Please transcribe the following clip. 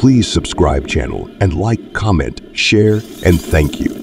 Please subscribe channel and like, comment, share, and thank you.